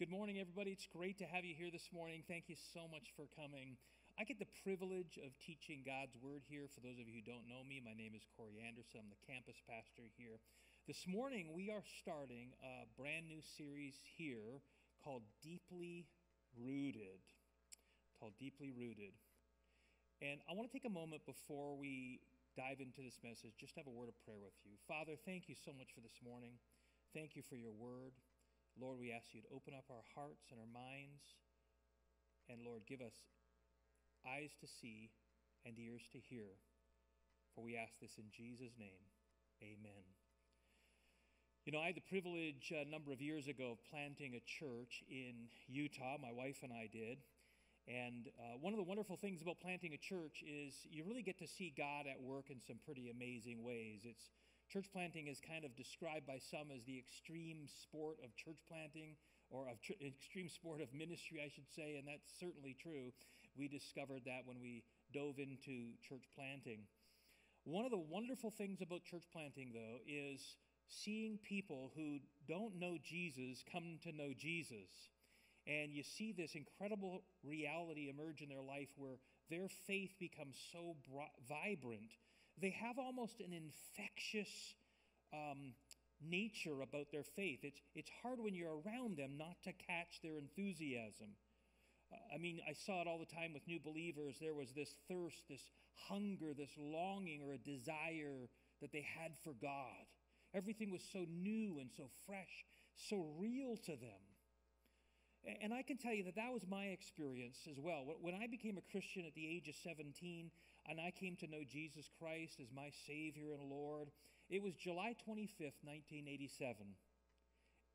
Good morning, everybody. It's great to have you here this morning. Thank you so much for coming. I get the privilege of teaching God's Word here. For those of you who don't know me, my name is Cory Anderson. I'm the campus pastor here. This morning, we are starting a brand new series here called Deeply Rooted. It's called Deeply Rooted. And I want to take a moment before we dive into this message, just have a word of prayer with you. Father, thank you so much for this morning. Thank you for your word. Lord, we ask you to open up our hearts and our minds. And Lord, give us eyes to see and ears to hear. For we ask this in Jesus' name. Amen. You know, I had the privilege a number of years ago of planting a church in Utah. My wife and I did. And one of the wonderful things about planting a church is you really get to see God at work in some pretty amazing ways. Church planting is kind of described by some as the extreme sport of church planting, or of extreme sport of ministry, I should say, and that's certainly true. We discovered that when we dove into church planting. One of the wonderful things about church planting, though, is seeing people who don't know Jesus come to know Jesus. And you see this incredible reality emerge in their life where their faith becomes so vibrant. They have almost an infectious nature about their faith. It's hard when you're around them not to catch their enthusiasm. I mean, I saw it all the time with new believers. There was this thirst, this hunger, this longing or a desire that they had for God. Everything was so new and so fresh, so real to them. And I can tell you that that was my experience as well. When I became a Christian at the age of 17, and I came to know Jesus Christ as my Savior and Lord, it was July 25th, 1987.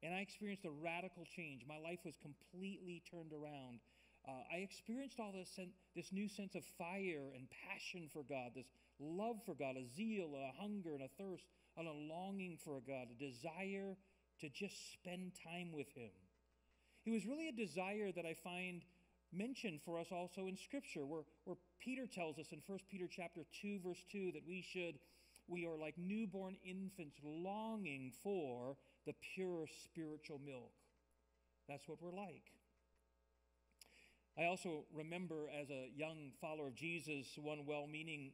And I experienced a radical change. My life was completely turned around. I experienced all this new sense of fire and passion for God, this love for God, a zeal, a hunger, and a thirst, and a longing for God, a desire to just spend time with Him. It was really a desire that I find mentioned for us also in Scripture, where Peter tells us in 1 Peter chapter 2, verse 2, that we are like newborn infants longing for the pure spiritual milk. That's what we're like. I also remember as a young follower of Jesus, one well-meaning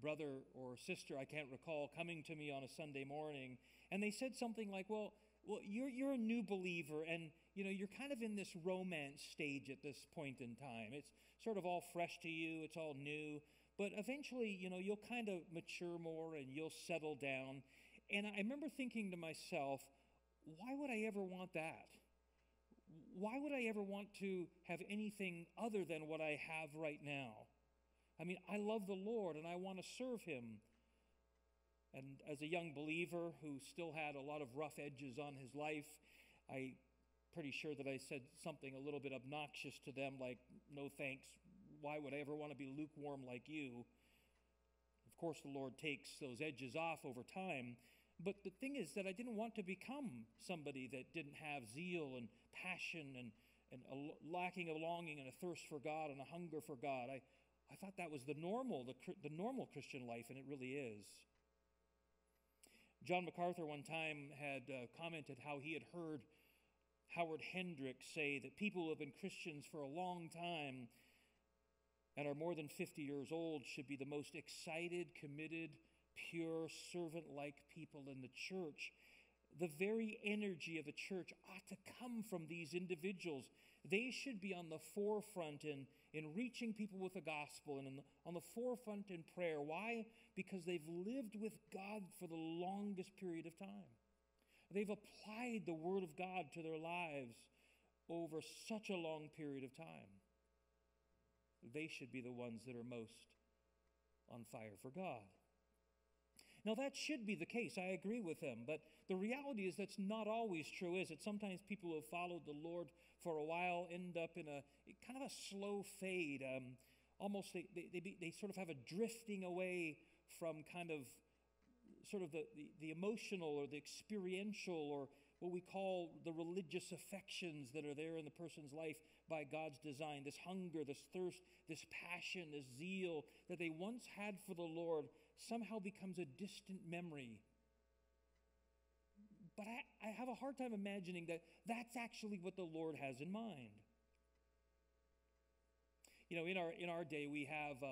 brother or sister, I can't recall, coming to me on a Sunday morning, and they said something like, well, you're a new believer, and you know you're kind of in this romance stage at this point in time. It's sort of all fresh to you, it's all new, but eventually, you know, you'll kind of mature more and you'll settle down. And I remember thinking to myself, why would I ever want that? Why would I ever want to have anything other than what I have right now? I mean, I love the Lord and I want to serve Him. And as a young believer who still had a lot of rough edges on his life, I'm pretty sure that I said something a little bit obnoxious to them, like, no thanks, why would I ever want to be lukewarm like you? Of course, the Lord takes those edges off over time. But the thing is that I didn't want to become somebody that didn't have zeal and passion and a lacking of longing and a thirst for God and a hunger for God. I thought that was the normal Christian life, and it really is. John MacArthur one time had commented how he had heard Howard Hendricks say that people who have been Christians for a long time and are more than 50 years old should be the most excited, committed, pure, servant-like people in the church. The very energy of the church ought to come from these individuals. They should be on the forefront in reaching people with the gospel and on the forefront in prayer. Why? Because they've lived with God for the longest period of time. They've applied the Word of God to their lives over such a long period of time. They should be the ones that are most on fire for God. Now, that should be the case. I agree with them. But the reality is that's not always true, is it? Sometimes people who have followed the Lord for a while end up in a kind of a slow fade. Almost they sort of have a drifting away from kind of sort of the emotional or the experiential or what we call the religious affections that are there in the person's life by God's design, this hunger, this thirst, this passion, this zeal that they once had for the Lord somehow becomes a distant memory. But I, I have a hard time imagining that that's actually what the Lord has in mind. You know, in our day, we have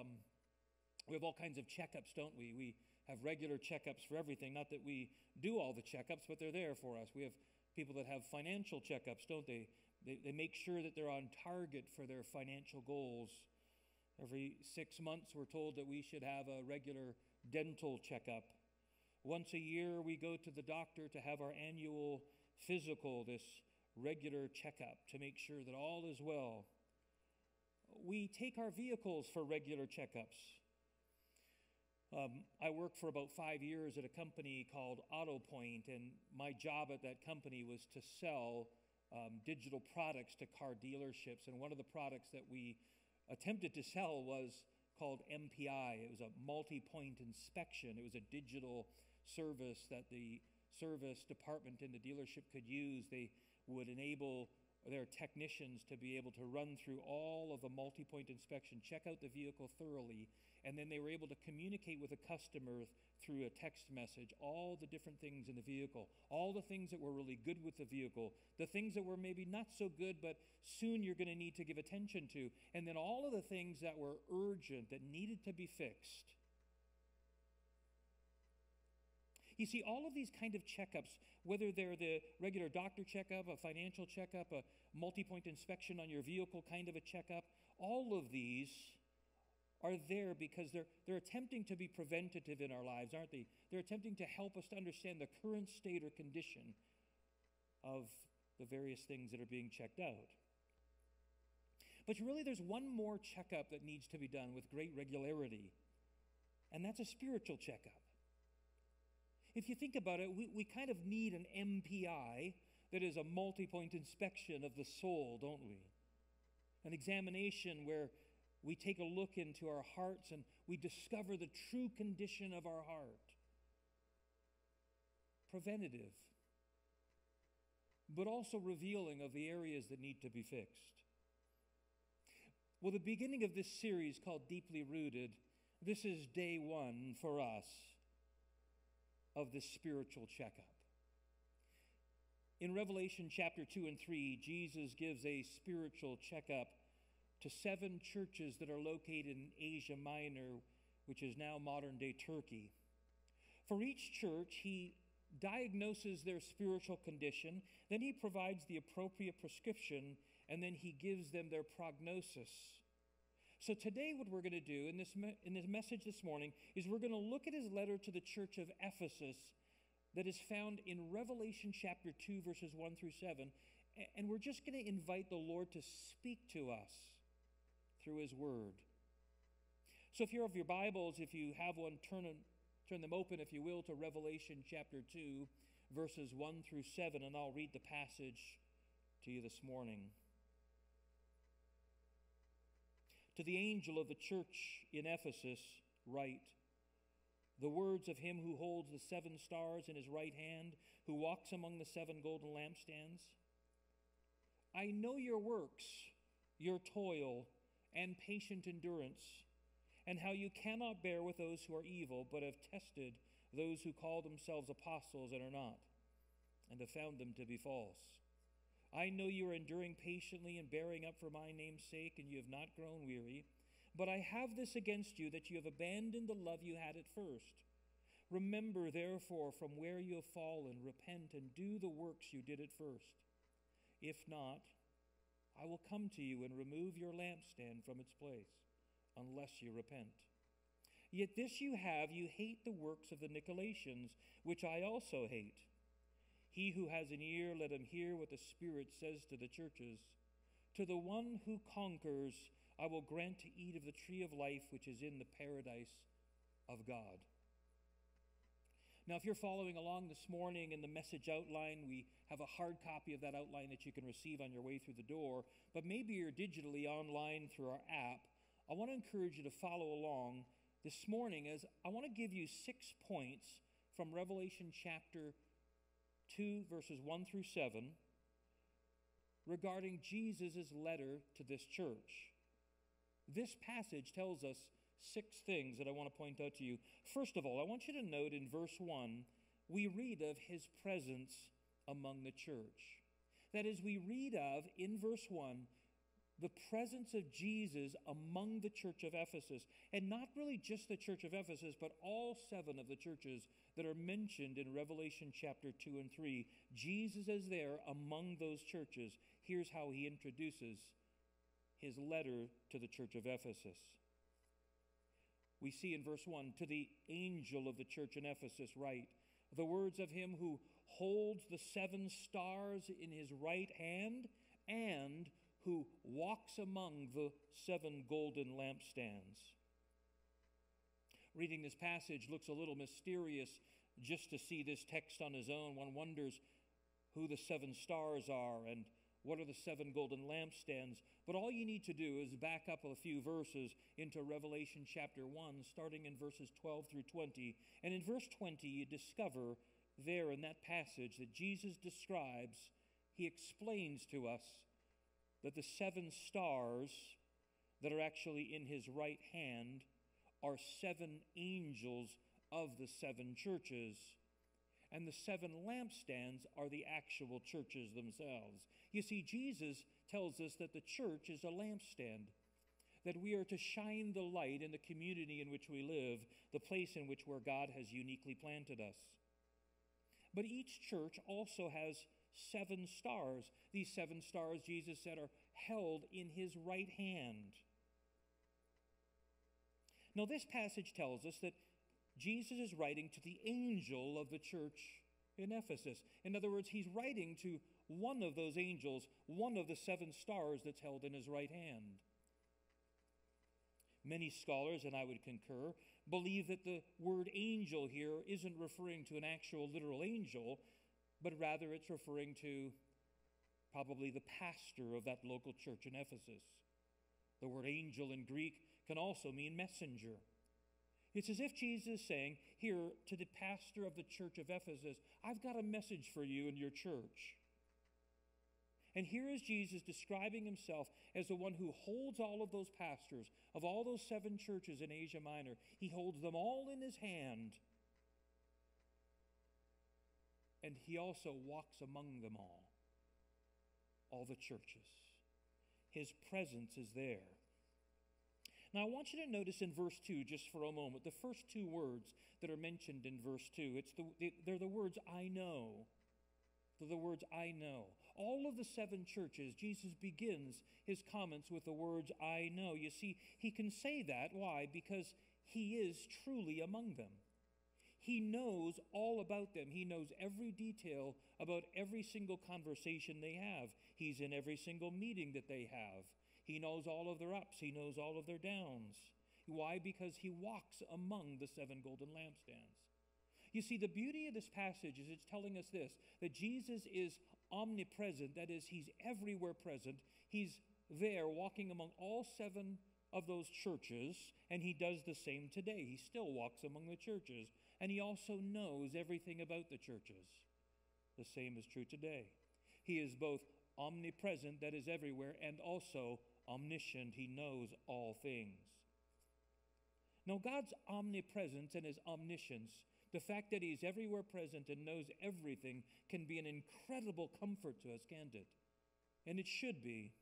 all kinds of checkups, don't we? We have regular checkups for everything. Not that we do all the checkups, but they're there for us. We have people that have financial checkups, don't they? They make sure that they're on target for their financial goals. Every 6 months, we're told that we should have a regular dental checkup. Once a year, we go to the doctor to have our annual physical, this regular checkup, to make sure that all is well. We take our vehicles for regular checkups. I worked for about 5 years at a company called AutoPoint, and my job at that company was to sell digital products to car dealerships. And one of the products that we attempted to sell was called MPI. It was a multi-point inspection. It was a digital service that the service department in the dealership could use. They would enable their technicians to be able to run through all of the multi-point inspection, check out the vehicle thoroughly, and then they were able to communicate with the customer through a text message all the different things in the vehicle, all the things that were really good with the vehicle, the things that were maybe not so good but soon you're going to need to give attention to, and then all of the things that were urgent that needed to be fixed. You see, all of these kind of checkups, whether they're the regular doctor checkup, a financial checkup, a multi-point inspection on your vehicle kind of a checkup, all of these are there because they're attempting to be preventative in our lives, aren't they? They're attempting to help us to understand the current state or condition of the various things that are being checked out. But really, there's one more checkup that needs to be done with great regularity, and that's a spiritual checkup. If you think about it, we kind of need an MPI, that is a multi-point inspection of the soul, don't we? An examination where we take a look into our hearts and we discover the true condition of our heart. Preventative, but also revealing of the areas that need to be fixed. Well, the beginning of this series called Deeply Rooted, this is day one for us of this spiritual checkup. In Revelation chapter 2 and 3, Jesus gives a spiritual checkup to 7 churches that are located in Asia Minor, which is now modern-day Turkey. For each church, he diagnoses their spiritual condition, then he provides the appropriate prescription, and then he gives them their prognosis. So today what we're going to do in this message this morning is we're going to look at his letter to the church of Ephesus that is found in Revelation chapter 2, verses 1 through 7, and we're just going to invite the Lord to speak to us through his word. So if you have your Bibles, if you have one, turn them open, if you will, to Revelation chapter 2, verses 1 through 7, and I'll read the passage to you this morning. To the angel of the church in Ephesus, write, the words of him who holds the 7 stars in his right hand, who walks among the 7 golden lampstands. I know your works, your toil, and patient endurance, and how you cannot bear with those who are evil, but have tested those who call themselves apostles and are not, and have found them to be false. I know you are enduring patiently and bearing up for my name's sake, and you have not grown weary. But I have this against you, that you have abandoned the love you had at first. Remember, therefore, from where you have fallen, repent and do the works you did at first. If not, I will come to you and remove your lampstand from its place, unless you repent. Yet this you have, you hate the works of the Nicolaitans, which I also hate. He who has an ear, let him hear what the Spirit says to the churches. To the one who conquers, I will grant to eat of the tree of life, which is in the paradise of God. Now, if you're following along this morning in the message outline, we have a hard copy of that outline that you can receive on your way through the door, but maybe you're digitally online through our app. I want to encourage you to follow along this morning, as I want to give you 6 points from Revelation chapter 2, verses 1 through 7, regarding Jesus' letter to this church. This passage tells us 6 things that I want to point out to you. First of all, I want you to note in verse 1, we read of his presence among the church. That is, we read of, in verse 1, the presence of Jesus among the church of Ephesus, and not really just the church of Ephesus, but all 7 of the churches that are mentioned in Revelation chapter 2 and 3. Jesus is there among those churches. Here's how he introduces his letter to the church of Ephesus. We see in verse 1, to the angel of the church in Ephesus write, the words of him who holds the 7 stars in his right hand and who walks among the 7 golden lampstands. Reading this passage looks a little mysterious just to see this text on his own. One wonders who the 7 stars are and what are the 7 golden lampstands. But all you need to do is back up a few verses into Revelation chapter 1, starting in verses 12 through 20. And in verse 20, you discover there in that passage that Jesus describes, he explains to us, that the 7 stars that are actually in his right hand are 7 angels of the 7 churches, and the 7 lampstands are the actual churches themselves. You see, Jesus tells us that the church is a lampstand, that we are to shine the light in the community in which we live, the place in which where God has uniquely planted us. But each church also has 7 stars. These 7 stars, Jesus said, are held in his right hand. Now, this passage tells us that Jesus is writing to the angel of the church in Ephesus. In other words, he's writing to one of those angels, one of the 7 stars that's held in his right hand. Many scholars, and I would concur, believe that the word angel here isn't referring to an actual literal angel, but rather it's referring to probably the pastor of that local church in Ephesus. The word angel in Greek can also mean messenger. It's as if Jesus is saying here to the pastor of the church of Ephesus, I've got a message for you and your church. And here is Jesus describing himself as the one who holds all of those pastors of all those 7 churches in Asia Minor. He holds them all in his hand. And he also walks among them all the churches. His presence is there. Now, I want you to notice in verse 2, just for a moment, the first 2 words that are mentioned in verse 2, they're the words, I know. They're the words, I know. All of the 7 churches, Jesus begins his comments with the words, I know. You see, he can say that. Why? Because he is truly among them. He knows all about them. He knows every detail about every single conversation they have. He's in every single meeting that they have. He knows all of their ups. He knows all of their downs. Why? Because he walks among the 7 golden lampstands. You see, the beauty of this passage is it's telling us this, that Jesus is omnipresent. That is, he's everywhere present. He's there walking among all 7 of those churches, and he does the same today. He still walks among the churches, and he also knows everything about the churches. The same is true today. He is both omnipresent, that is everywhere, and also omniscient. He knows all things. Now, God's omnipresence and his omniscience, the fact that he's everywhere present and knows everything, can be an incredible comfort to us, can't it? And it should be.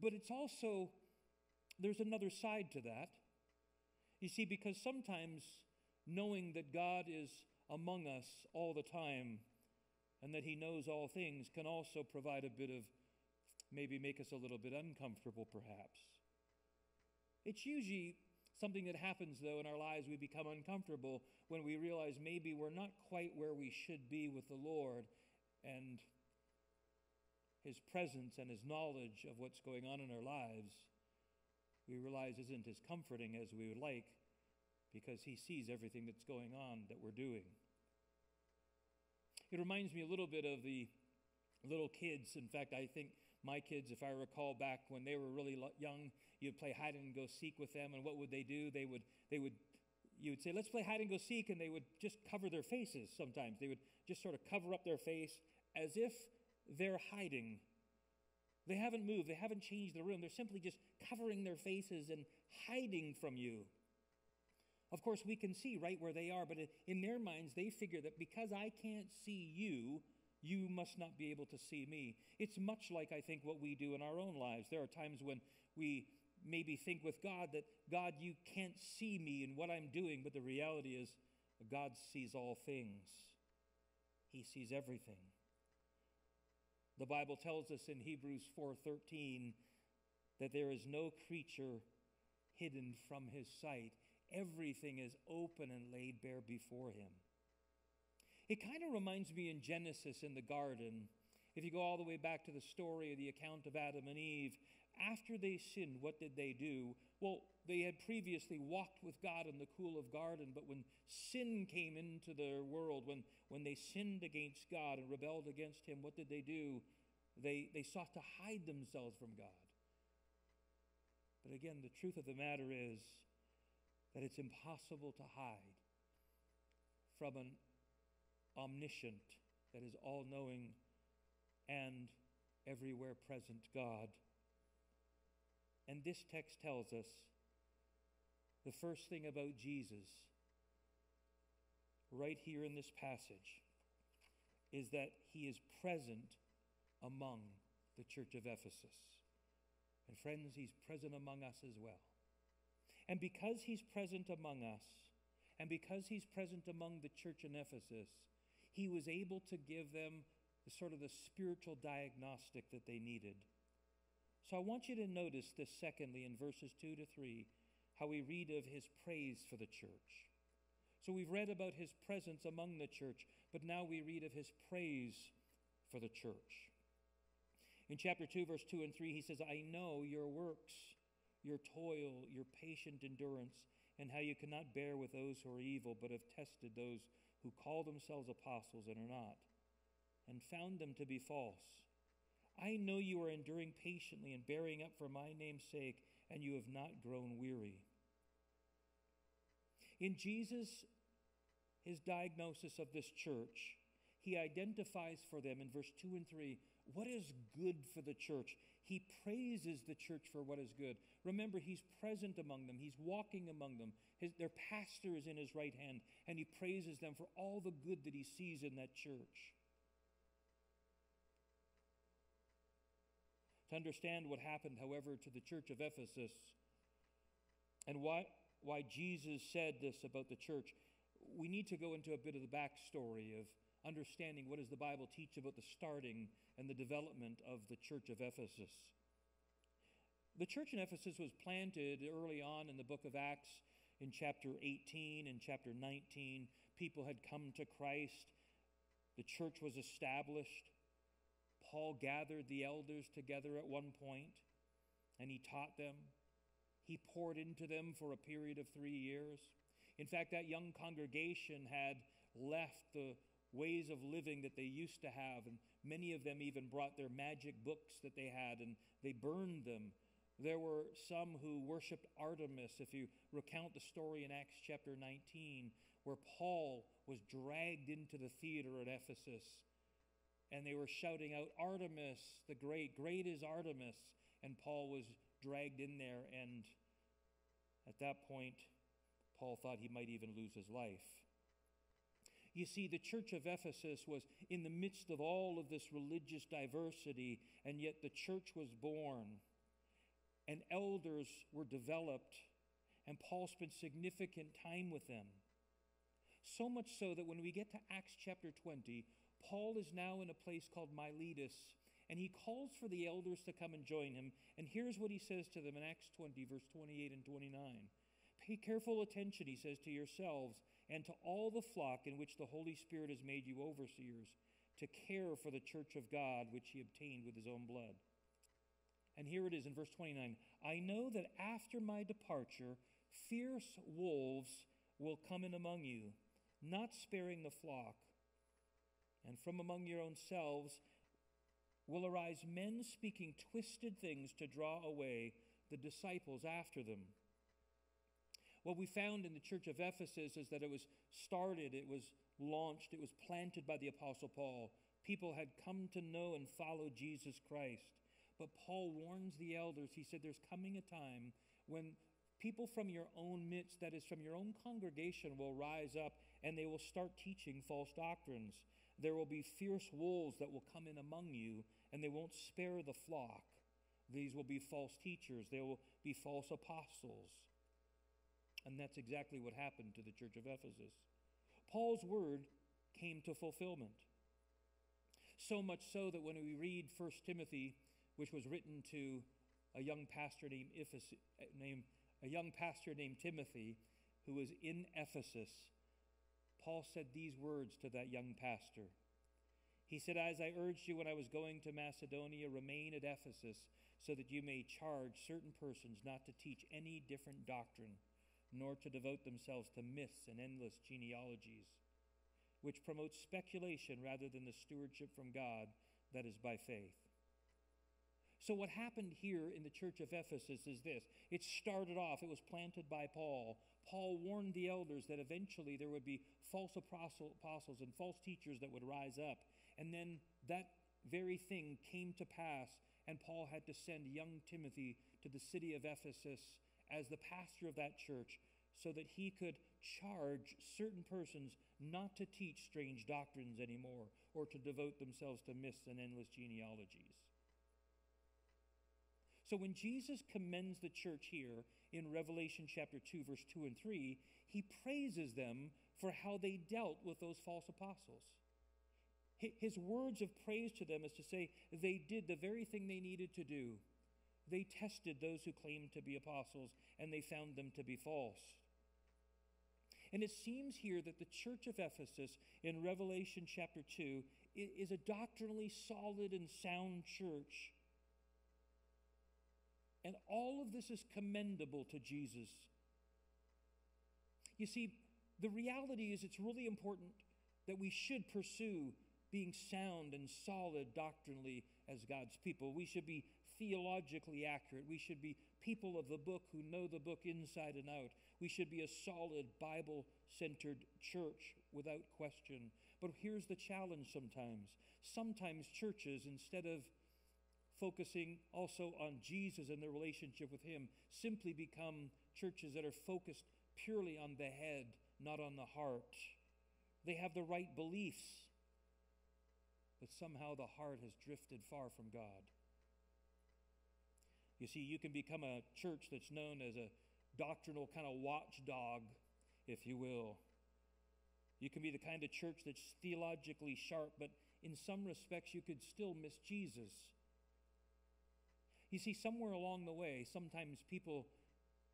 But it's also there's another side to that. You see, because sometimes knowing that God is among us all the time and that he knows all things can also provide a bit of, maybe make us a little bit uncomfortable perhaps. It's usually something that happens, though, in our lives. We become uncomfortable when we realize maybe we're not quite where we should be with the Lord, and his presence and his knowledge of what's going on in our lives, we realize isn't as comforting as we would like, because he sees everything that's going on that we're doing. It reminds me a little bit of the little kids. In fact, I think my kids, if I recall back when they were really young, you'd play hide and go seek with them, and what would they do? You would say, let's play hide and go seek, and they would just cover their faces sometimes. They would just sort of cover up their face as if they're hiding. They haven't moved. They haven't changed the room. They're simply just covering their faces and hiding from you. Of course, we can see right where they are, but in their minds, they figure that because I can't see you, you must not be able to see me. It's much like, I think, what we do in our own lives. There are times when we maybe think with God that, God, you can't see me in what I'm doing, but the reality is God sees all things. He sees everything. The Bible tells us in Hebrews 4:13 that there is no creature hidden from his sight. Everything is open and laid bare before him. It kind of reminds me in Genesis in the garden, if you go all the way back to the story of the account of Adam and Eve, after they sinned, what did they do? Well, they had previously walked with God in the cool of garden, but when sin came into their world, when they sinned against God and rebelled against him, what did they do? They sought to hide themselves from God. But again, the truth of the matter is that it's impossible to hide from an omniscient, that is all-knowing and everywhere present God. And this text tells us the first thing about Jesus right here in this passage is that he is present among the church of Ephesus. And friends, he's present among us as well. And because he's present among us, and because he's present among the church in Ephesus, he was able to give them the sort of the spiritual diagnostic that they needed. So I want you to notice this secondly in verses 2 to 3, how we read of his praise for the church. So we've read about his presence among the church, but now we read of his praise for the church. In chapter 2, verse 2 and 3, he says, I know your works, your toil, your patient endurance, and how you cannot bear with those who are evil, but have tested those who call themselves apostles and are not, and found them to be false. I know you are enduring patiently and bearing up for my name's sake, and you have not grown weary. In Jesus, his diagnosis of this church, he identifies for them in verse 2 and 3, what is good for the church. He praises the church for what is good. Remember, he's present among them. He's walking among them. Their pastor is in his right hand, and he praises them for all the good that he sees in that church. To understand what happened, however, to the church of Ephesus and why Jesus said this about the church, we need to go into a bit of the backstory of understanding what does the Bible teach about the starting and the development of the church of Ephesus. The church in Ephesus was planted early on in the book of Acts in chapter 18 and chapter 19. People had come to Christ. The church was established. Paul gathered the elders together at one point, and he taught them. He poured into them for a period of 3 years. In fact, that young congregation had left the ways of living that they used to have, and many of them even brought their magic books that they had, and they burned them. There were some who worshipped Artemis, if you recount the story in Acts chapter 19, where Paul was dragged into the theater at Ephesus, and they were shouting out, Artemis, the great, great is Artemis, and Paul was dragged in there, and at that point, Paul thought he might even lose his life. You see, the church of Ephesus was in the midst of all of this religious diversity, and yet the church was born, and elders were developed, and Paul spent significant time with them. So much so that when we get to Acts chapter 20, Paul is now in a place called Miletus, and he calls for the elders to come and join him, and here's what he says to them in Acts 20, verse 28 and 29. Pay careful attention, he says, to yourselves and to all the flock in which the Holy Spirit has made you overseers, to care for the church of God, which he obtained with his own blood. And here it is in verse 29. I know that after my departure, fierce wolves will come in among you, not sparing the flock. And from among your own selves will arise men speaking twisted things to draw away the disciples after them. What we found in the church of Ephesus is that it was started, it was launched, it was planted by the Apostle Paul. People had come to know and follow Jesus Christ. But Paul warns the elders. He said there's coming a time when people from your own midst, that is, from your own congregation, will rise up and they will start teaching false doctrines. There will be fierce wolves that will come in among you, and they won't spare the flock. These will be false teachers. They will be false apostles. And that's exactly what happened to the church of Ephesus. Paul's word came to fulfillment. So much so that when we read 1 Timothy, which was written to a young pastor named Timothy, who was in Ephesus, Paul said these words to that young pastor. He said, "As I urged you when I was going to Macedonia, remain at Ephesus so that you may charge certain persons not to teach any different doctrine, nor to devote themselves to myths and endless genealogies, which promote speculation rather than the stewardship from God that is by faith." So what happened here in the church of Ephesus is this. It started off, it was planted by Paul. Paul warned the elders that eventually there would be false apostles and false teachers that would rise up. And then that very thing came to pass, and Paul had to send young Timothy to the city of Ephesus as the pastor of that church so that he could charge certain persons not to teach strange doctrines anymore or to devote themselves to myths and endless genealogies. So when Jesus commends the church here in Revelation chapter 2, verse 2 and 3, he praises them for how they dealt with those false apostles. His words of praise to them is to say they did the very thing they needed to do. They tested those who claimed to be apostles, and they found them to be false. And it seems here that the church of Ephesus in Revelation chapter 2 is a doctrinally solid and sound church. And all of this is commendable to Jesus. You see, the reality is it's really important that we should pursue being sound and solid doctrinally as God's people. We should be theologically accurate. We should be people of the book who know the book inside and out. We should be a solid Bible-centered church without question. But here's the challenge sometimes. Sometimes churches, instead of focusing also on Jesus and their relationship with him, simply become churches that are focused purely on the head, not on the heart. They have the right beliefs, but somehow the heart has drifted far from God. You see, you can become a church that's known as a doctrinal kind of watchdog, if you will. You can be the kind of church that's theologically sharp, but in some respects you could still miss Jesus. You see, somewhere along the way, sometimes people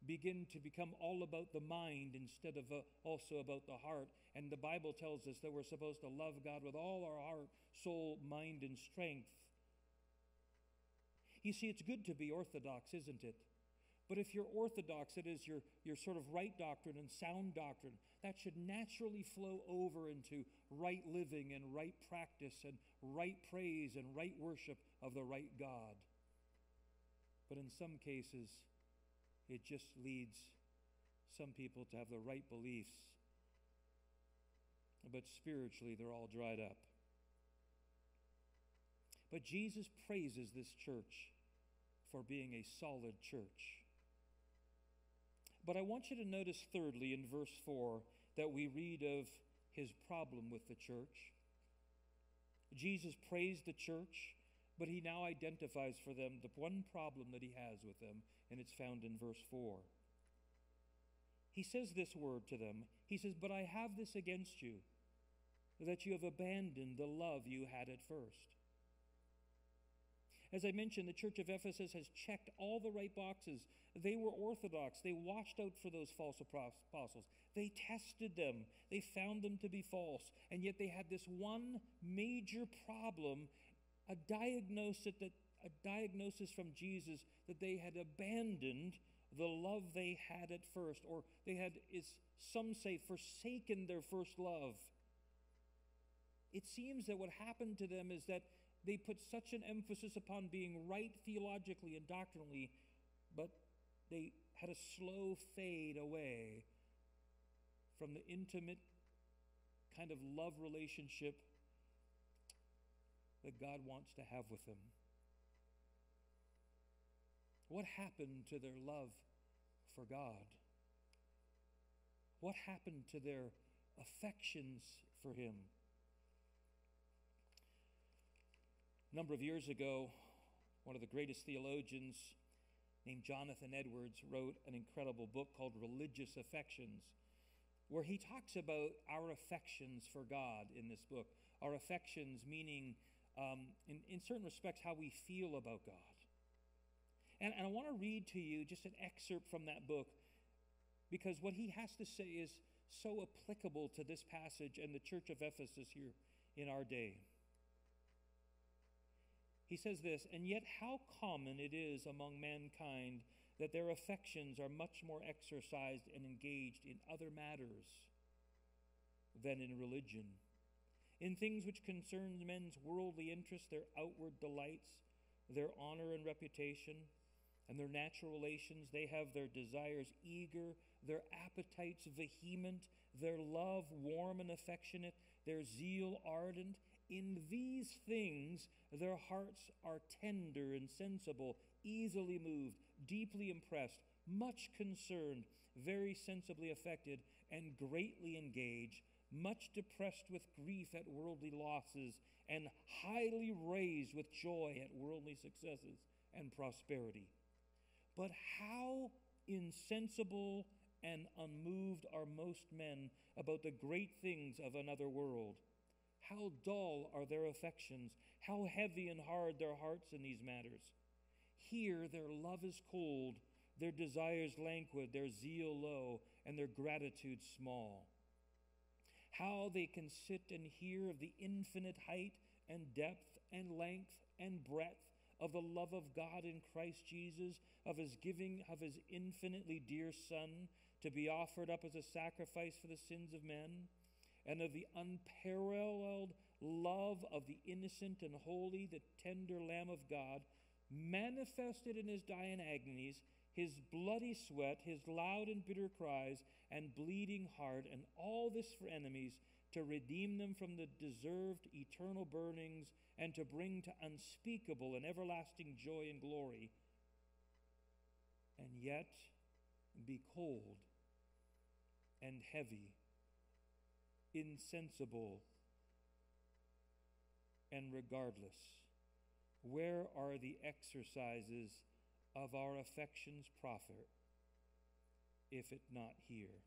begin to become all about the mind instead of also about the heart. And the Bible tells us that we're supposed to love God with all our heart, soul, mind, and strength. You see, it's good to be orthodox, isn't it? But if you're orthodox, that is, your sort of right doctrine and sound doctrine, that should naturally flow over into right living and right practice and right praise and right worship of the right God. But in some cases, it just leads some people to have the right beliefs, but spiritually they're all dried up. But Jesus praises this church for being a solid church. But I want you to notice thirdly in verse 4 that we read of his problem with the church. Jesus praised the church, but he now identifies for them the one problem that he has with them, and it's found in verse 4. He says this word to them. He says, "But I have this against you, that you have abandoned the love you had at first." As I mentioned, the church of Ephesus has checked all the right boxes. They were orthodox. They watched out for those false apostles. They tested them. They found them to be false. And yet they had this one major problem, a diagnosis from Jesus that they had abandoned the love they had at first, or they had, as some say, forsaken their first love. It seems that what happened to them is that they put such an emphasis upon being right theologically and doctrinally, but they had a slow fade away from the intimate kind of love relationship that God wants to have with them. What happened to their love for God? What happened to their affections for him? A number of years ago, one of the greatest theologians named Jonathan Edwards wrote an incredible book called Religious Affections, where he talks about our affections for God in this book. Our affections meaning, in certain respects, how we feel about God. And I want to read to you just an excerpt from that book, because what he has to say is so applicable to this passage and the church of Ephesus here in our day. He says this, "And yet how common it is among mankind that their affections are much more exercised and engaged in other matters than in religion, in things which concern men's worldly interests, their outward delights, their honor and reputation, and their natural relations. They have their desires eager, their appetites vehement, their love warm and affectionate, their zeal ardent. In these things their hearts are tender and sensible, easily moved, deeply impressed, much concerned, very sensibly affected, and greatly engaged, much depressed with grief at worldly losses, and highly raised with joy at worldly successes and prosperity. But how insensible and unmoved are most men about the great things of another world? How dull are their affections, how heavy and hard their hearts in these matters. Here their love is cold, their desires languid, their zeal low, and their gratitude small. How they can sit and hear of the infinite height and depth and length and breadth of the love of God in Christ Jesus, of his giving of his infinitely dear Son to be offered up as a sacrifice for the sins of men, and of the unparalleled love of the innocent and holy, the tender Lamb of God, manifested in his dying agonies, his bloody sweat, his loud and bitter cries, and bleeding heart, and all this for enemies, to redeem them from the deserved eternal burnings, and to bring to unspeakable and everlasting joy and glory, and yet be cold and heavy, insensible and regardless. Where are the exercises of our affections' profit, if it not here?"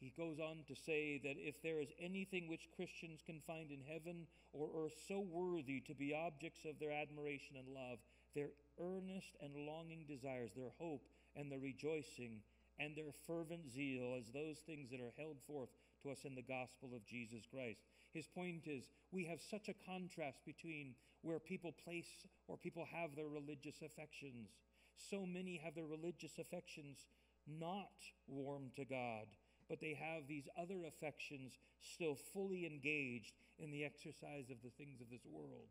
He goes on to say that if there is anything which Christians can find in heaven or earth so worthy to be objects of their admiration and love, their earnest and longing desires, their hope and their rejoicing, and their fervent zeal as those things that are held forth to us in the gospel of Jesus Christ. His point is, we have such a contrast between where people place or people have their religious affections. So many have their religious affections not warm to God, but they have these other affections still fully engaged in the exercise of the things of this world.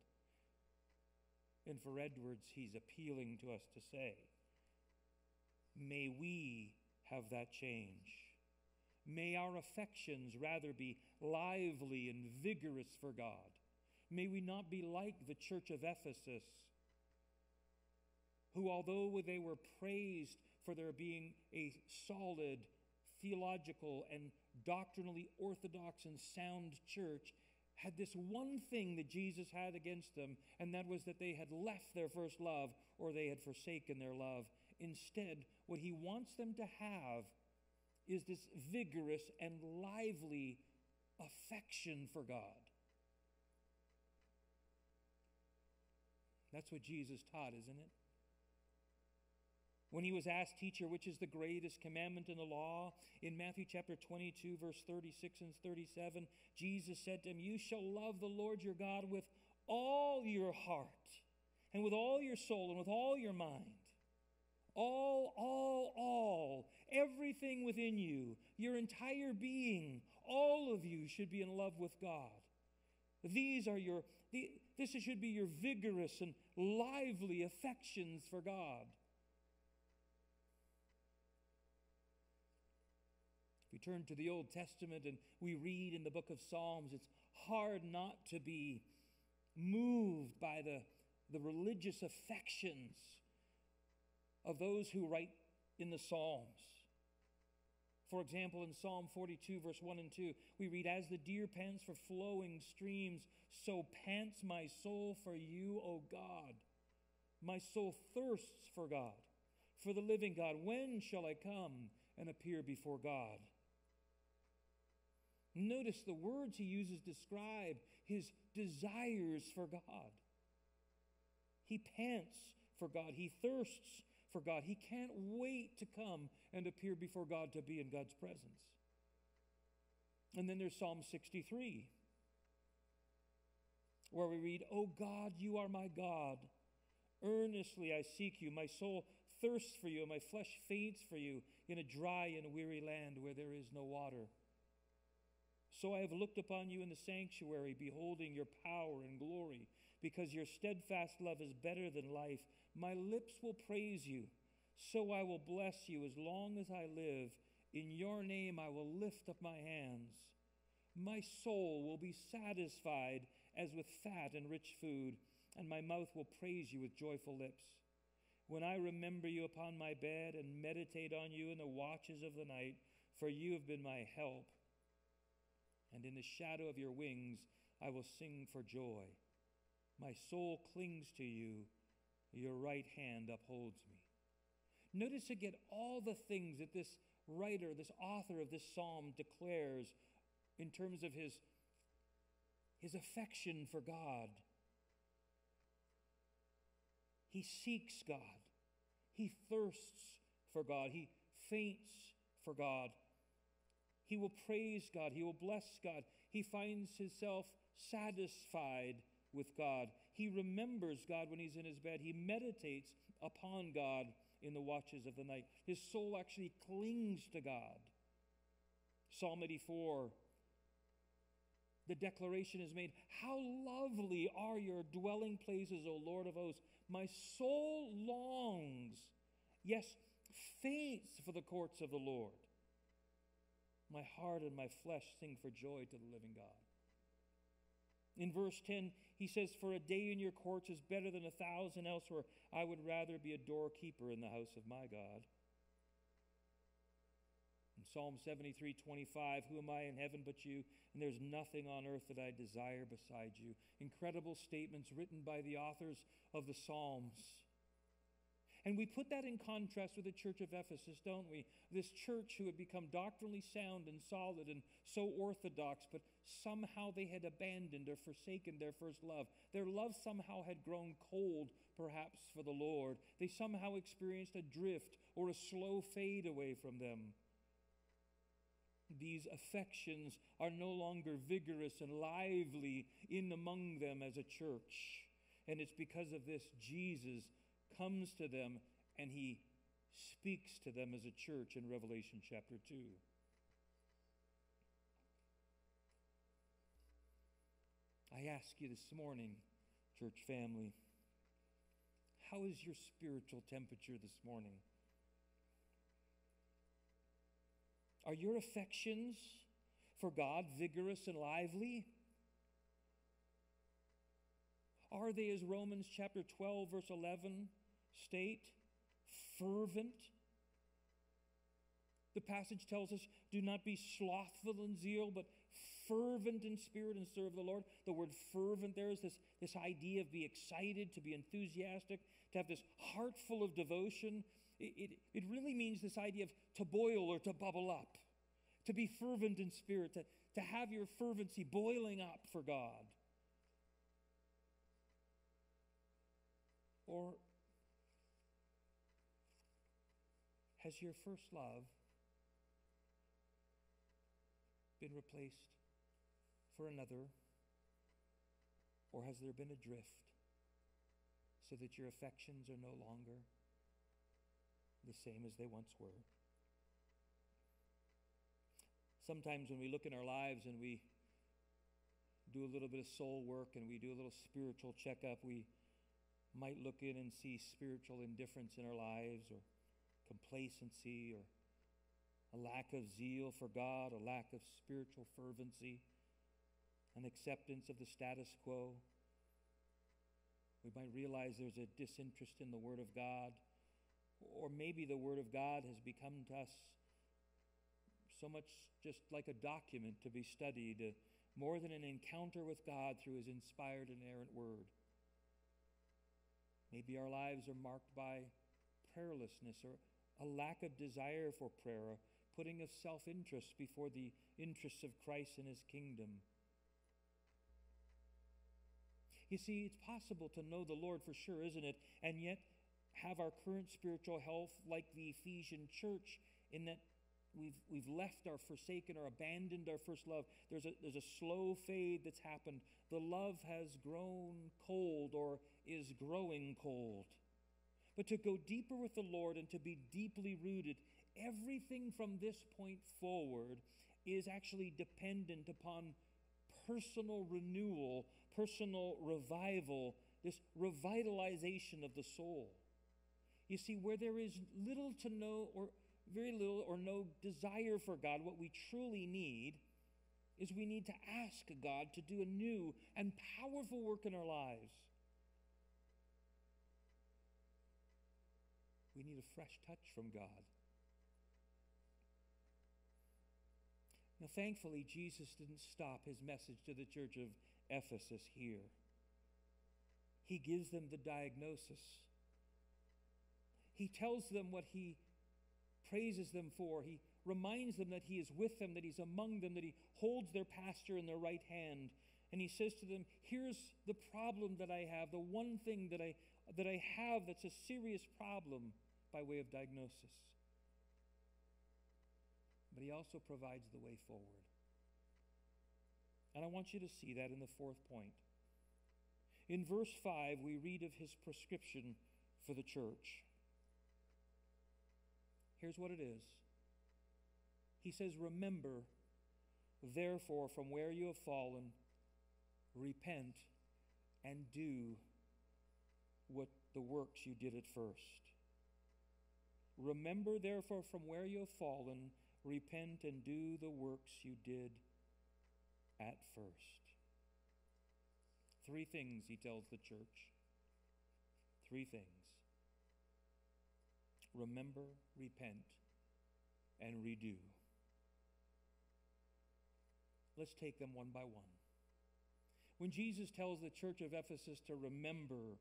And for Edwards, he's appealing to us to say, may we have that change. May our affections rather be lively and vigorous for God. May we not be like the church of Ephesus, who, although they were praised for their being a solid, theological, and doctrinally orthodox and sound church, had this one thing that Jesus had against them, and that was that they had left their first love, or they had forsaken their love. Instead, what he wants them to have is this vigorous and lively affection for God. That's what Jesus taught, isn't it? When he was asked, "Teacher, which is the greatest commandment in the law?" in Matthew chapter 22, verse 36 and 37, Jesus said to him, "You shall love the Lord your God with all your heart, and with all your soul, and with all your mind. All, everything within you, your entire being, all of you should be in love with God. This should be your vigorous and lively affections for God." If we turn to the Old Testament and we read in the book of Psalms, it's hard not to be moved by the religious affections of those who write in the Psalms. For example, in Psalm 42, verse 1 and 2, we read, "As the deer pants for flowing streams, so pants my soul for you, O God. My soul thirsts for God, for the living God. When shall I come and appear before God?" Notice the words he uses describe his desires for God. He pants for God. He thirsts for God. He can't wait to come and appear before God, to be in God's presence. And then there's Psalm 63, where we read, "O God, you are my God. Earnestly I seek you. My soul thirsts for you, and my flesh faints for you in a dry and weary land where there is no water. So I have looked upon you in the sanctuary, beholding your power and glory, because your steadfast love is better than life. My lips will praise you, so I will bless you as long as I live. In your name I will lift up my hands. My soul will be satisfied as with fat and rich food, and my mouth will praise you with joyful lips. When I remember you upon my bed and meditate on you in the watches of the night, for you have been my help. And in the shadow of your wings, I will sing for joy. My soul clings to you. Your right hand upholds me." Notice again all the things that this writer, this author of this psalm declares in terms of his affection for God. He seeks God. He thirsts for God. He faints for God. He will praise God. He will bless God. He finds himself satisfied with God. He remembers God when he's in his bed. He meditates upon God in the watches of the night. His soul actually clings to God. Psalm 84, the declaration is made, "How lovely are your dwelling places, O Lord of hosts. My soul longs, yes, faints for the courts of the Lord. My heart and my flesh sing for joy to the living God." In verse 10, he says, "For a day in your courts is better than 1,000 elsewhere. I would rather be a doorkeeper in the house of my God." In Psalm 73, 25, "Who am I in heaven but you? And there's nothing on earth that I desire beside you." Incredible statements written by the authors of the Psalms. And we put that in contrast with the church of Ephesus, don't we? This church who had become doctrinally sound and solid and so orthodox, but somehow they had abandoned or forsaken their first love. Their love somehow had grown cold, perhaps, for the Lord. They somehow experienced a drift or a slow fade away from them. These affections are no longer vigorous and lively in among them as a church. And it's because of this Jesus comes to them and he speaks to them as a church in Revelation chapter 2. I ask you this morning, church family, how is your spiritual temperature this morning? Are your affections for God vigorous and lively? Are they, as Romans chapter 12, verse 11, state, fervent? The passage tells us, "Do not be slothful in zeal, but fervent in spirit, and serve the Lord." The word fervent there is this idea of being excited, to be enthusiastic, to have this heart full of devotion. It really means this idea of to boil or to bubble up, to be fervent in spirit, to have your fervency boiling up for God. Or has your first love been replaced for another? Or has there been a drift so that your affections are no longer the same as they once were? Sometimes when we look in our lives and we do a little bit of soul work and we do a little spiritual checkup, we might look in and see spiritual indifference in our lives, or complacency, or a lack of zeal for God, a lack of spiritual fervency, an acceptance of the status quo. We might realize there's a disinterest in the Word of God, Or maybe the Word of God has become to us so much just like a document to be studied, more than an encounter with God through His inspired and inerrant Word. Maybe our lives are marked by prayerlessness or a lack of desire for prayer, or putting of self-interest before the interests of Christ and His kingdom. You see, it's possible to know the Lord for sure, isn't it? And yet have our current spiritual health like the Ephesian church, in that we've left or forsaken or abandoned our first love. There's a slow fade that's happened. The love has grown cold or is growing cold. But to go deeper with the Lord and to be deeply rooted, everything from this point forward is actually dependent upon personal renewal, personal revival, this revitalization of the soul. You see, where there is little to no, or very little or no desire for God, what we truly need is we need to ask God to do a new and powerful work in our lives. We need a fresh touch from God. Now, thankfully, Jesus didn't stop His message to the church of Ephesus here. He gives them the diagnosis. He tells them what He praises them for. He reminds them that He is with them, that He's among them, that He holds their pasture in their right hand. And He says to them, here's the problem that I have, the one thing that I have that's a serious problem by way of diagnosis. But He also provides the way forward. And I want you to see that in the fourth point. In verse 5, we read of His prescription for the church. Here's what it is. He says, remember, therefore, from where you have fallen, repent and do what the works you did at first. Remember, therefore, from where you have fallen, repent and do the works you did at first. Three things He tells the church. Three things. Remember, repent, and redo. Let's take them one by one. When Jesus tells the church of Ephesus to remember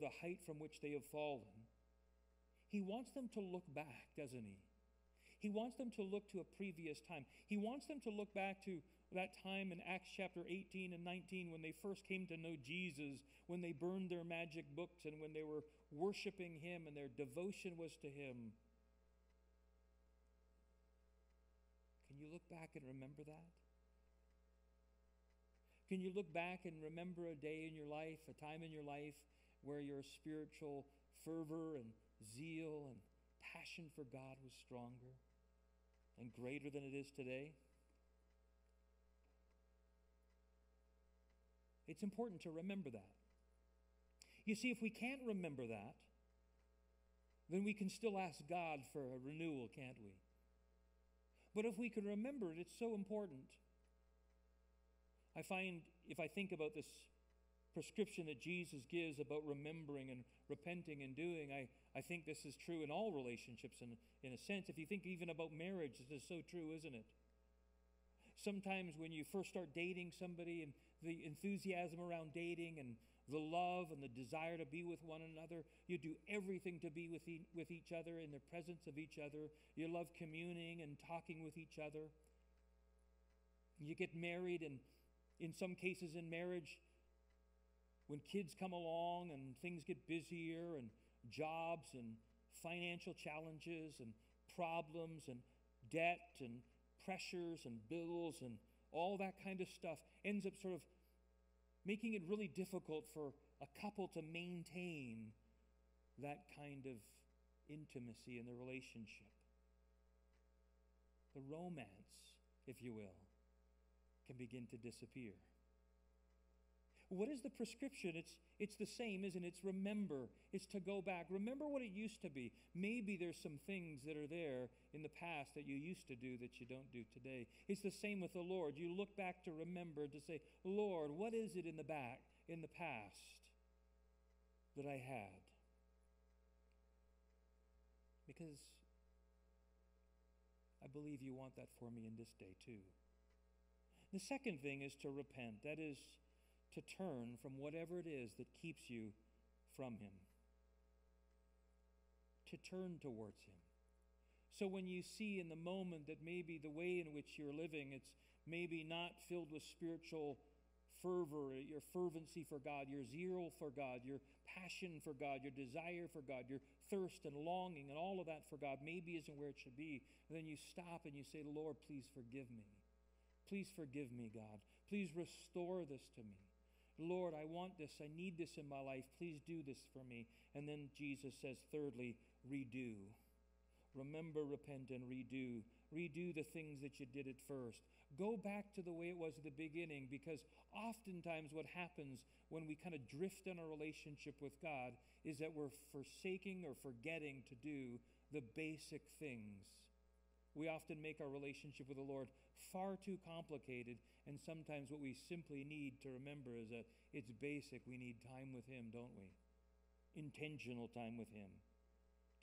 the height from which they have fallen, He wants them to look back, doesn't He? He wants them to look to a previous time. He wants them to look back to that time in Acts chapter 18 and 19 when they first came to know Jesus, when they burned their magic books and when they were worshiping Him and their devotion was to Him. Can you look back and remember that? Can you look back and remember a day in your life, a time in your life where your spiritual fervor and zeal and passion for God was stronger and greater than it is today? It's important to remember that. You see, if we can't remember that, then we can still ask God for a renewal, can't we? But if we can remember it, it's so important. I find, if I think about this prescription that Jesus gives about remembering and repenting and doing, I think this is true in all relationships in a sense. If you think even about marriage, this is so true, isn't it? Sometimes when you first start dating somebody and the enthusiasm around dating and the love and the desire to be with one another, you do everything to be with each other, in the presence of each other. You love communing and talking with each other. You get married, and in some cases in marriage, when kids come along and things get busier and jobs and financial challenges and problems and debt and pressures and bills and all that kind of stuff ends up sort of making it really difficult for a couple to maintain that kind of intimacy in the relationship. The romance, if you will, can begin to disappear. What is the prescription? It's the same, isn't it? It's remember. It's to go back. Remember what it used to be. Maybe there's some things that are there in the past that you used to do that you don't do today. It's the same with the Lord. You look back to remember, to say, Lord, what is it in the past that I had? because I believe you want that for me in this day too. The second thing is to repent. That is to turn from whatever it is that keeps you from him. To turn towards him. So when you see in the moment that maybe the way in which you're living, it's maybe not filled with spiritual fervor, your fervency for God, your zeal for God, your passion for God, your desire for God, your thirst and longing and all of that for God maybe isn't where it should be. And then you stop and you say, Lord, please forgive me. Please forgive me, God. Please restore this to me. Lord, I want this. I need this in my life. Please do this for me. And then Jesus says, thirdly, redo. Remember, repent, and redo. Redo the things that you did at first. Go back to the way it was at the beginning, because oftentimes what happens when we kind of drift in our relationship with God is that we're forsaking or forgetting to do the basic things. We often make our relationship with the Lord far too complicated, and sometimes what we simply need to remember is that it's basic. We need time with him, don't we? Intentional time with him.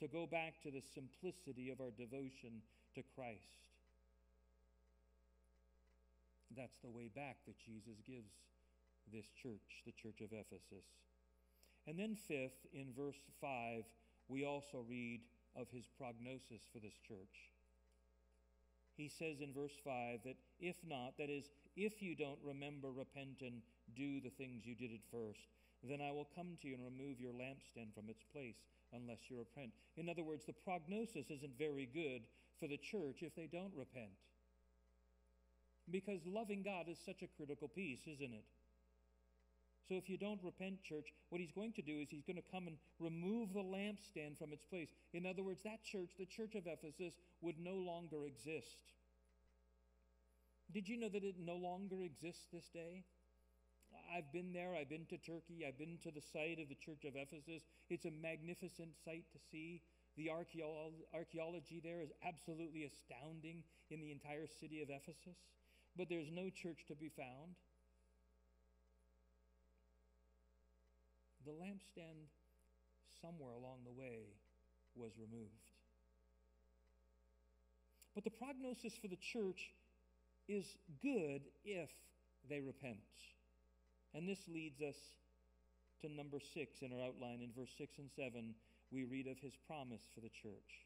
To go back to the simplicity of our devotion to Christ. That's the way back that Jesus gives this church, the church of Ephesus. And then fifth, in verse 5, we also read of his prognosis for this church. He says in verse 5 that if not, that is, if you don't remember, repent, and do the things you did at first, then I will come to you and remove your lampstand from its place unless you repent. In other words, the prognosis isn't very good for the church if they don't repent. Because loving God is such a critical piece, isn't it? So if you don't repent, church, what he's going to do is he's going to come and remove the lampstand from its place. In other words, that church, the church of Ephesus, would no longer exist. Did you know that it no longer exists this day? I've been there. I've been to Turkey. I've been to the site of the church of Ephesus. It's a magnificent sight to see. The archaeology there is absolutely astounding in the entire city of Ephesus. But there's no church to be found. The lampstand somewhere along the way was removed. But the prognosis for the church is good if they repent. And this leads us to number 6 in our outline. In verse 6 and 7, we read of his promise for the church.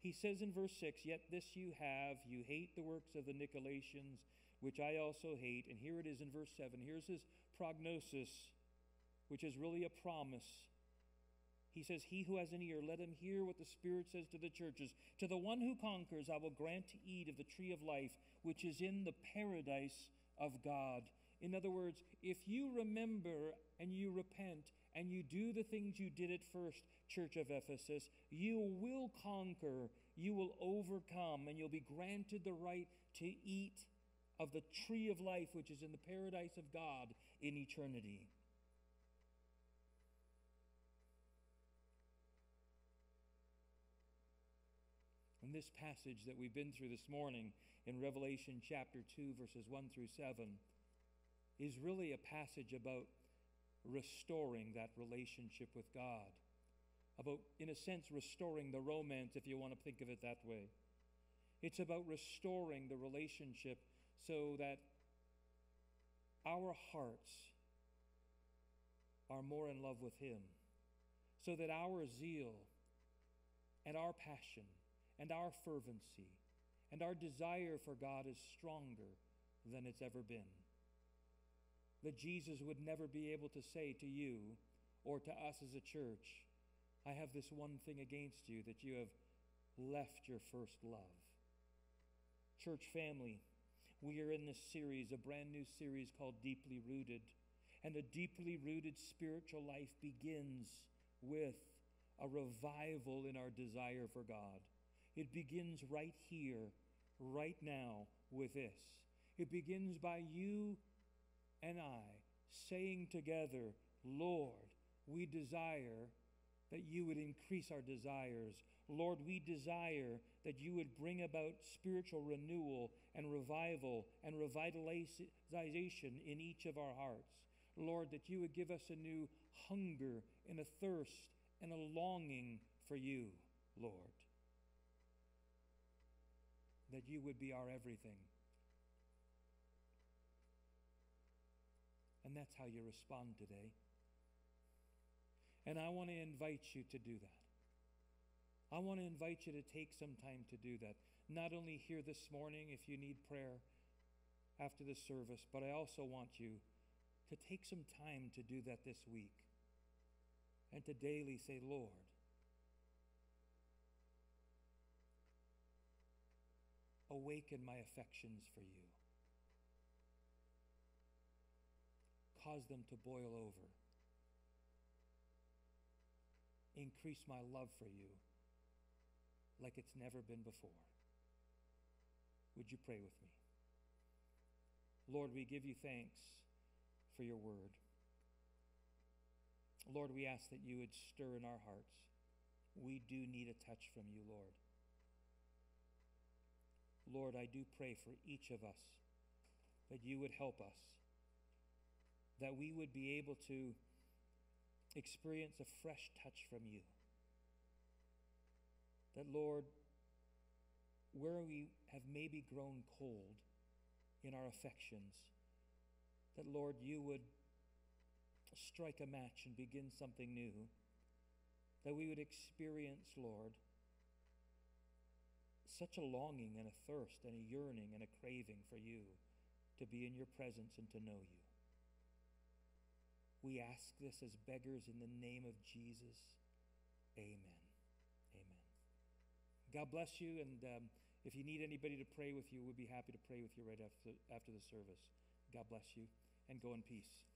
He says in verse 6, yet this you have, you hate the works of the Nicolaitans, which I also hate. And here it is in verse 7. Here's his prognosis, which is really a promise. He says, he who has an ear, let him hear what the Spirit says to the churches. To the one who conquers, I will grant to eat of the tree of life, which is in the paradise of God. In other words, if you remember and you repent and you do the things you did at first, church of Ephesus, you will conquer, you will overcome, and you'll be granted the right to eat of the tree of life, which is in the paradise of God in eternity. In this passage that we've been through this morning in Revelation chapter 2, verses 1 through 7, is really a passage about restoring that relationship with God. About, in a sense, restoring the romance, if you want to think of it that way. It's about restoring the relationship so that our hearts are more in love with him. So that our zeal and our passion and our fervency and our desire for God is stronger than it's ever been. That Jesus would never be able to say to you or to us as a church, I have this one thing against you, that you have left your first love. Church family, we are in this series, a brand new series called Deeply Rooted. And a deeply rooted spiritual life begins with a revival in our desire for God. It begins right here, right now, with this. It begins by you and I saying together, Lord, we desire that you would increase our desires. Lord, we desire that you would bring about spiritual renewal and revival and revitalization in each of our hearts. Lord, that you would give us a new hunger and a thirst and a longing for you. Lord. That you would be our everything. And that's how you respond today. And I want to invite you to do that. I want to invite you to take some time to do that. Not only here this morning if you need prayer after the service, but I also want you to take some time to do that this week and to daily say, Lord, awaken my affections for you. Cause them to boil over. Increase my love for you like it's never been before. Would you pray with me? Lord, we give you thanks for your word. Lord, we ask that you would stir in our hearts. We do need a touch from you, Lord. Lord, I do pray for each of us that you would help us, that we would be able to experience a fresh touch from you. That, Lord, where we have maybe grown cold in our affections, that, Lord, you would strike a match and begin something new, that we would experience, Lord, such a longing and a thirst and a yearning and a craving for you to be in your presence and to know you. We ask this as beggars in the name of Jesus. Amen. Amen. God bless you, and if you need anybody to pray with you, we'd be happy to pray with you right after the service. God bless you, and go in peace.